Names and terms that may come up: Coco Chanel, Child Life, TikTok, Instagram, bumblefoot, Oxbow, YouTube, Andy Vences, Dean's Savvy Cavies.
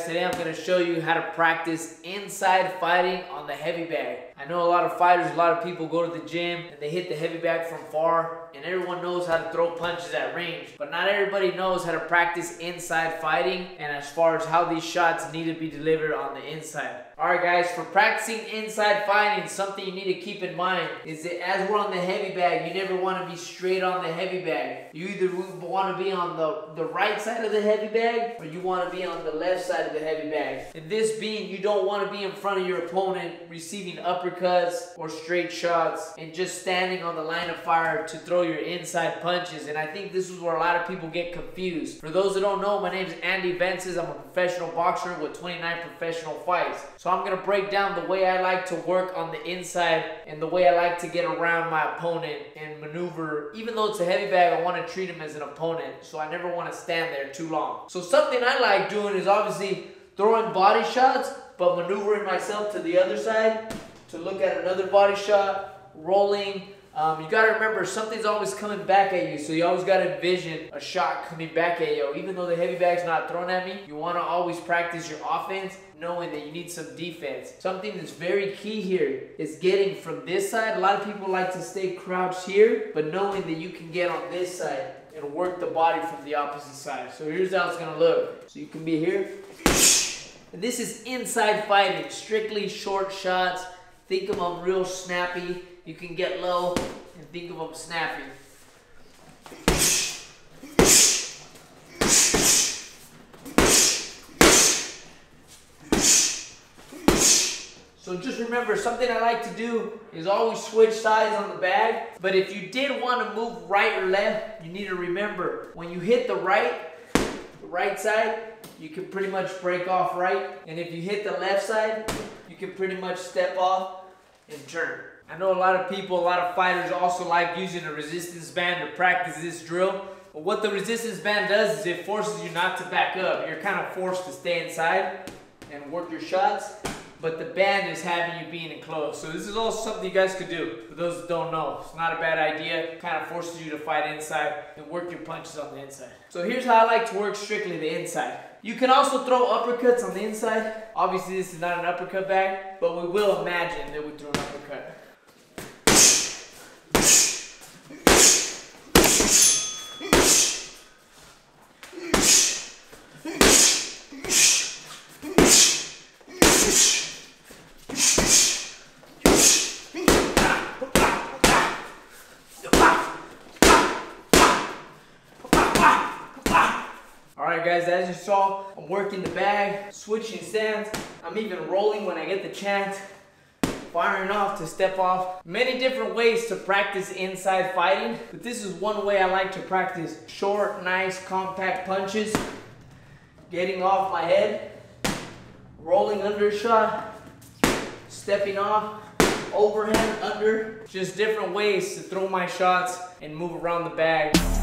guys, today I'm going to show you how to practice inside fighting on the heavy bag. I know a lot of fighters, a lot of people go to the gym and they hit the heavy bag from far, and everyone knows how to throw punches at range, but not everybody knows how to practice inside fighting and as far as how these shots need to be delivered on the inside. Alright guys, for practicing inside fighting, something you need to keep in mind is that as we're on the heavy bag, you never want to be straight on the heavy bag. You either want to be on the right side of the heavy bag, or you want to be on the left side of the heavy bag. And this being, you don't want to be in front of your opponent receiving uppercuts or straight shots and just standing on the line of fire to throw your inside punches. And I think this is where a lot of people get confused. For those who don't know, my name is Andy Vences. I'm a professional boxer with 29 professional fights. So I'm going to break down the way I like to work on the inside and the way I like to get around my opponent and maneuver. Even though it's a heavy bag, I want to treat him as an opponent, so I never want to stand there too long. So something I like doing is obviously throwing body shots, but maneuvering myself to the other side to look at another body shot, rolling. You got to remember, something's always coming back at you, so you always got to envision a shot coming back at you. Even though the heavy bag's not thrown at me, you want to always practice your offense, knowing that you need some defense. Something that's very key here is getting from this side. A lot of people like to stay crouched here, but knowing that you can get on this side and work the body from the opposite side. So here's how it's going to look. So you can be here. And this is inside fighting, strictly short shots. Think of them real snappy. You can get low and think of them snapping. So just remember, something I like to do is always switch sides on the bag. But if you did want to move right or left, you need to remember, when you hit the right side, you can pretty much break off right. And if you hit the left side, you can pretty much step off and turn. I know a lot of people, a lot of fighters also like using a resistance band to practice this drill. But what the resistance band does is it forces you not to back up. You're kind of forced to stay inside and work your shots, but the band is having you being enclosed. So this is also something you guys could do. For those who don't know, it's not a bad idea. It kind of forces you to fight inside and work your punches on the inside. So here's how I like to work strictly the inside. You can also throw uppercuts on the inside. Obviously this is not an uppercut bag, but we will imagine that we threw an uppercut. Alright guys, as you saw, I'm working the bag, switching stands, I'm even rolling when I get the chance, firing off to step off. Many different ways to practice inside fighting, but this is one way I like to practice short, nice, compact punches, getting off my head, rolling under a shot, stepping off, overhand, under, just different ways to throw my shots and move around the bag.